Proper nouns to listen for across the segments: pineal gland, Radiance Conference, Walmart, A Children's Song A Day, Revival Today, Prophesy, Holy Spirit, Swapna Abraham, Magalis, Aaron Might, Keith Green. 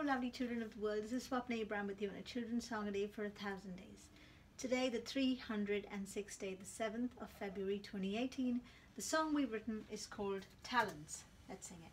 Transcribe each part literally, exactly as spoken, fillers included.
Hello lovely children of the world, this is Swapna Abraham with you on A Children's Song A Day for a thousand days. Today the three hundred sixth day, the seventh of February twenty eighteen, the song we've written is called Talents. Let's sing it.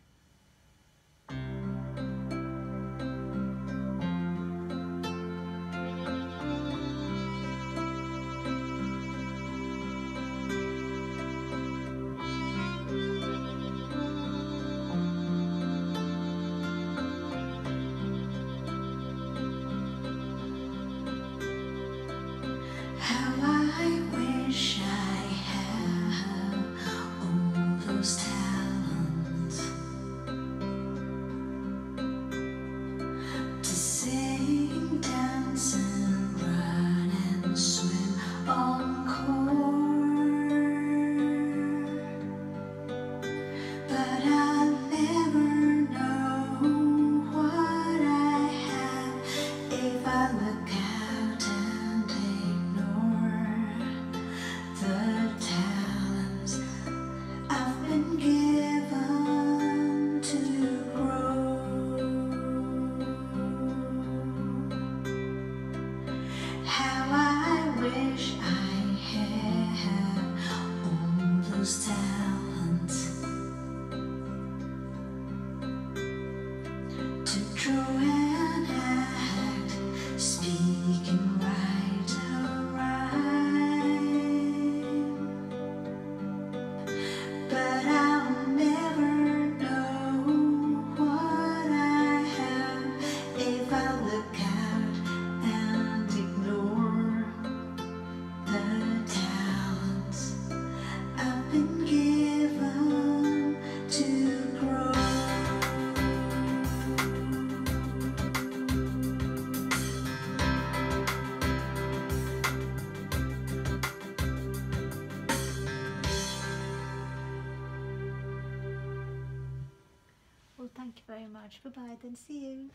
Thank you very much. Bye-bye then. See you.